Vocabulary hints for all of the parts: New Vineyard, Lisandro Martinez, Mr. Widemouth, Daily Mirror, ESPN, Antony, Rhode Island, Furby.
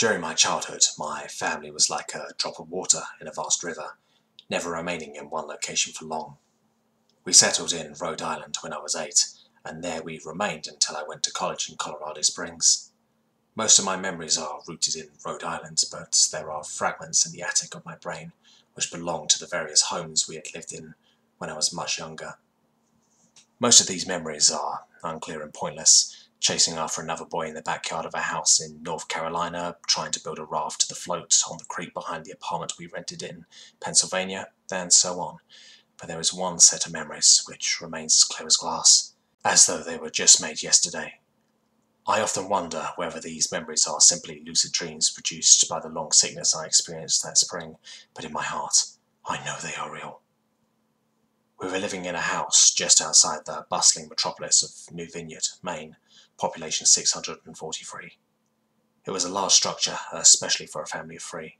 During my childhood, my family was like a drop of water in a vast river, never remaining in one location for long. We settled in Rhode Island when I was 8, and there we remained until I went to college in Colorado Springs. Most of my memories are rooted in Rhode Island, but there are fragments in the attic of my brain which belong to the various homes we had lived in when I was much younger. Most of these memories are unclear and pointless, chasing after another boy in the backyard of a house in North Carolina, trying to build a raft to the float on the creek behind the apartment we rented in Pennsylvania, and so on. But there is one set of memories which remains as clear as glass, as though they were just made yesterday. I often wonder whether these memories are simply lucid dreams produced by the long sickness I experienced that spring, but in my heart, I know they are real. We were living in a house just outside the bustling metropolis of New Vineyard, Maine, population 643. It was a large structure, especially for a family of 3.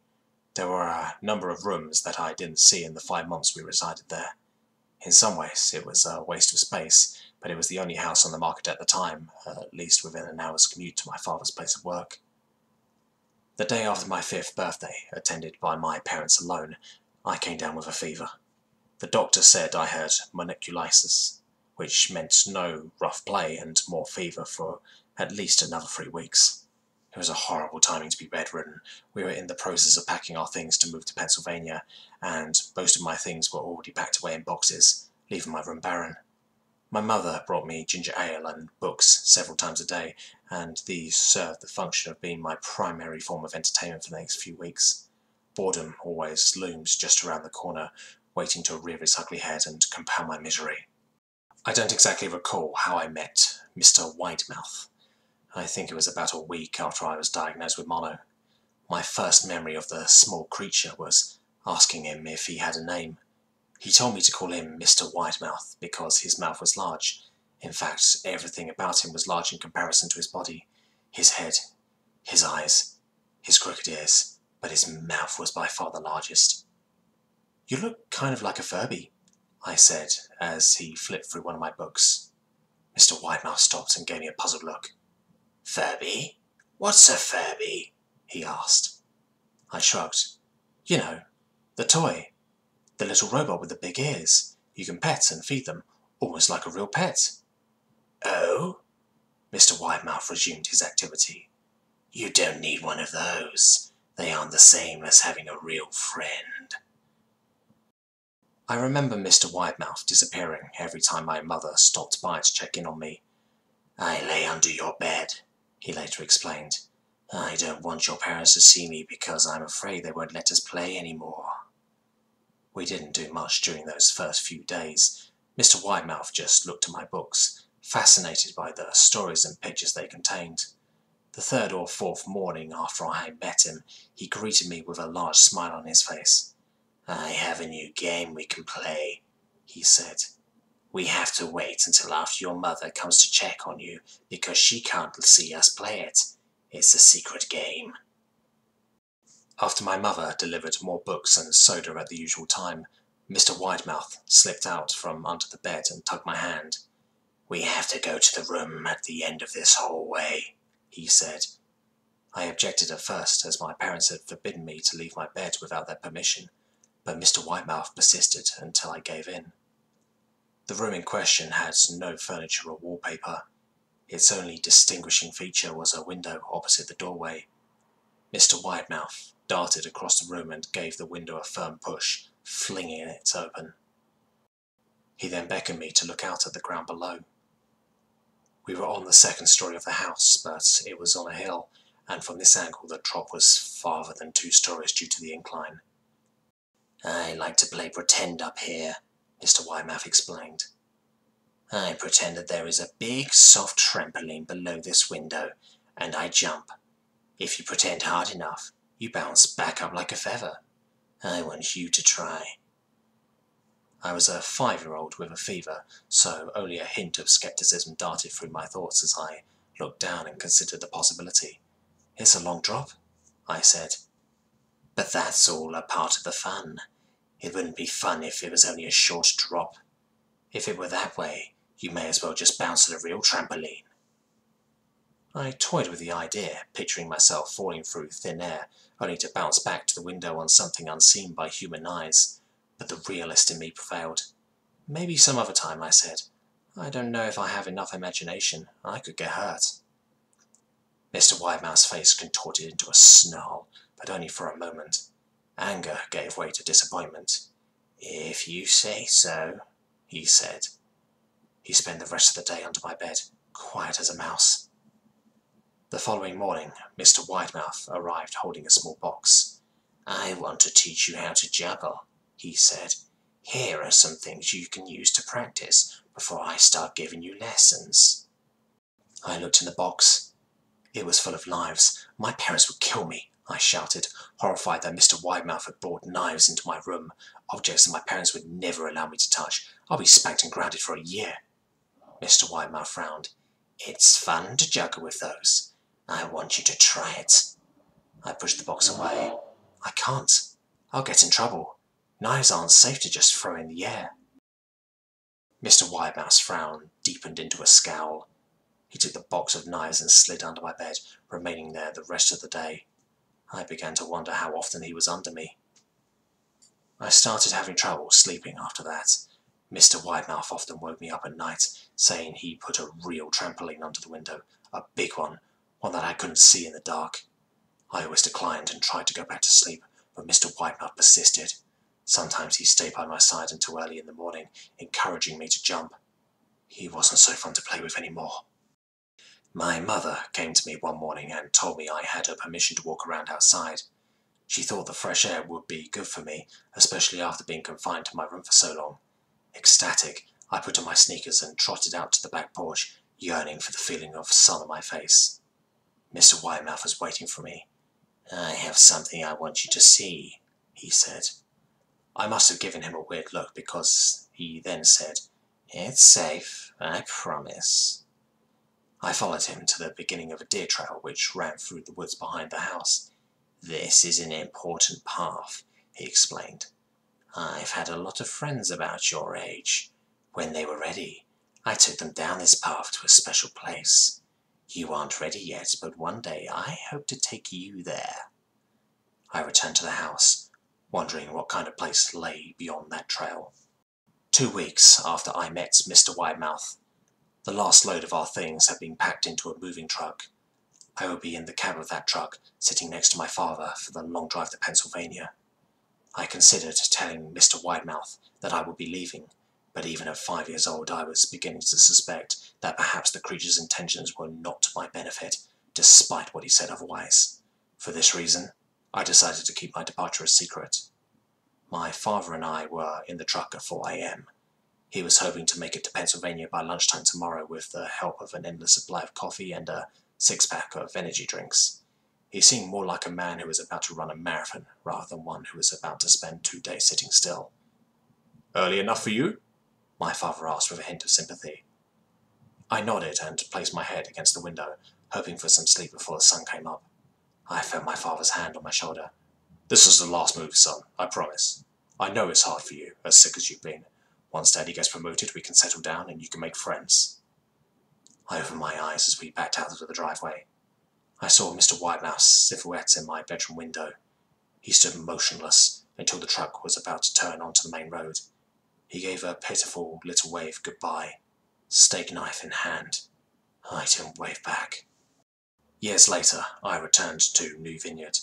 There were a number of rooms that I didn't see in the 5 months we resided there. In some ways, it was a waste of space, but it was the only house on the market at the time, at least within an hour's commute to my father's place of work. The day after my 5th birthday, attended by my parents alone, I came down with a fever. The doctor said I had mononucleosis, which meant no rough play and more fever for at least another 3 weeks. It was a horrible timing to be bedridden. We were in the process of packing our things to move to Pennsylvania, and most of my things were already packed away in boxes, leaving my room barren. My mother brought me ginger ale and books several times a day, and these served the function of being my primary form of entertainment for the next few weeks. Boredom always looms just around the corner, waiting to rear its ugly head and compound my misery. I don't exactly recall how I met Mr. Widemouth. I think it was about a week after I was diagnosed with mono. My first memory of the small creature was asking him if he had a name. He told me to call him Mr. Widemouth because his mouth was large. In fact, everything about him was large in comparison to his body. His head, his eyes, his crooked ears, but his mouth was by far the largest. "You look kind of like a Furby," I said as he flipped through one of my books. Mr. Widemouth stopped and gave me a puzzled look. "Furby? What's a Furby?" he asked. I shrugged. "You know, the toy. The little robot with the big ears. You can pet and feed them, almost like a real pet." "Oh?" Mr. Widemouth resumed his activity. "You don't need one of those. They aren't the same as having a real friend." I remember Mr. Widemouth disappearing every time my mother stopped by to check in on me. "I lay under your bed," he later explained. "I don't want your parents to see me because I'm afraid they won't let us play anymore." We didn't do much during those first few days. Mr. Widemouth just looked at my books, fascinated by the stories and pictures they contained. The 3rd or 4th morning after I had met him, he greeted me with a large smile on his face. "I have a new game we can play," he said. "We have to wait until after your mother comes to check on you, because she can't see us play it. It's a secret game." After my mother delivered more books and soda at the usual time, Mr. Widemouth slipped out from under the bed and tugged my hand. "We have to go to the room at the end of this hallway," he said. I objected at first, as my parents had forbidden me to leave my bed without their permission, but Mr. Widemouth persisted until I gave in. The room in question had no furniture or wallpaper. Its only distinguishing feature was a window opposite the doorway. Mr. Widemouth darted across the room and gave the window a firm push, flinging it open. He then beckoned me to look out at the ground below. We were on the 2nd story of the house, but it was on a hill, and from this angle the drop was farther than 2 stories due to the incline. "I like to play pretend up here," Mr. Widemouth explained. "I pretend that there is a big, soft trampoline below this window, and I jump. If you pretend hard enough, you bounce back up like a feather. I want you to try." I was a 5-year-old with a fever, so only a hint of scepticism darted through my thoughts as I looked down and considered the possibility. "It's a long drop," I said. "But that's all a part of the fun. It wouldn't be fun if it was only a short drop. If it were that way, you may as well just bounce at a real trampoline." I toyed with the idea, picturing myself falling through thin air, only to bounce back to the window on something unseen by human eyes, but the realist in me prevailed. Maybe some other time, I said. I don't know if I have enough imagination. I could get hurt. Mr. Widemouth's face contorted into a snarl, but only for a moment. Anger gave way to disappointment. "If you say so," he said. He spent the rest of the day under my bed, quiet as a mouse. The following morning, Mr. Widemouth arrived holding a small box. "I want to teach you how to juggle," he said. "Here are some things you can use to practice before I start giving you lessons." I looked in the box. It was full of knives. My parents would kill me, I shouted, horrified that Mr. Widemouth had brought knives into my room, objects that my parents would never allow me to touch. I'll be spanked and grounded for a year. Mr. Widemouth frowned. "It's fun to juggle with those. I want you to try it." I pushed the box away. "I can't. I'll get in trouble. Knives aren't safe to just throw in the air." Mr. Widemouth's frown deepened into a scowl. He took the box of knives and slid under my bed, remaining there the rest of the day. I began to wonder how often he was under me. I started having trouble sleeping after that. Mr. Widemouth often woke me up at night, saying he put a real trampoline under the window, a big one that I couldn't see in the dark. I always declined and tried to go back to sleep, but Mr. Widemouth persisted. Sometimes he stayed by my side until early in the morning, encouraging me to jump. He wasn't so fun to play with anymore. My mother came to me one morning and told me I had her permission to walk around outside. She thought the fresh air would be good for me, especially after being confined to my room for so long. Ecstatic, I put on my sneakers and trotted out to the back porch, yearning for the feeling of sun on my face. Mr. Widemouth was waiting for me. "I have something I want you to see," he said. I must have given him a weird look because he then said, "It's safe, I promise." I followed him to the beginning of a deer trail which ran through the woods behind the house. "This is an important path," he explained. "I've had a lot of friends about your age. When they were ready, I took them down this path to a special place. You aren't ready yet, but one day I hope to take you there." I returned to the house, wondering what kind of place lay beyond that trail. 2 weeks after I met Mr. Widemouth, the last load of our things had been packed into a moving truck. I would be in the cab of that truck, sitting next to my father for the long drive to Pennsylvania. I considered telling Mr. Widemouth that I would be leaving, but even at 5 years old I was beginning to suspect that perhaps the creature's intentions were not to my benefit, despite what he said otherwise. For this reason, I decided to keep my departure a secret. My father and I were in the truck at 4 a.m. He was hoping to make it to Pennsylvania by lunchtime tomorrow with the help of an endless supply of coffee and a six-pack of energy drinks. He seemed more like a man who was about to run a marathon rather than one who was about to spend 2 days sitting still. "Early enough for you?" my father asked with a hint of sympathy. I nodded and placed my head against the window, hoping for some sleep before the sun came up. I felt my father's hand on my shoulder. "This is the last move, son, I promise. I know it's hard for you, as sick as you've been. Once Daddy gets promoted, we can settle down and you can make friends." I opened my eyes as we backed out of the driveway. I saw Mr. Widemouth's silhouette in my bedroom window. He stood motionless until the truck was about to turn onto the main road. He gave a pitiful little wave goodbye, steak knife in hand. I didn't wave back. Years later, I returned to New Vineyard.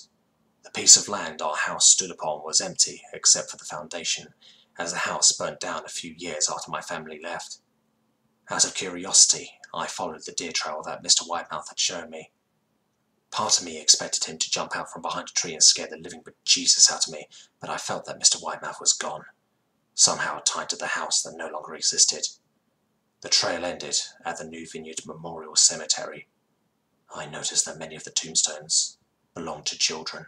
The piece of land our house stood upon was empty, except for the foundation, as the house burnt down a few years after my family left. Out of curiosity, I followed the deer trail that Mr. Widemouth had shown me. Part of me expected him to jump out from behind a tree and scare the living bejesus out of me, but I felt that Mr. Widemouth was gone, somehow tied to the house that no longer existed. The trail ended at the New Vineyard Memorial Cemetery. I noticed that many of the tombstones belonged to children.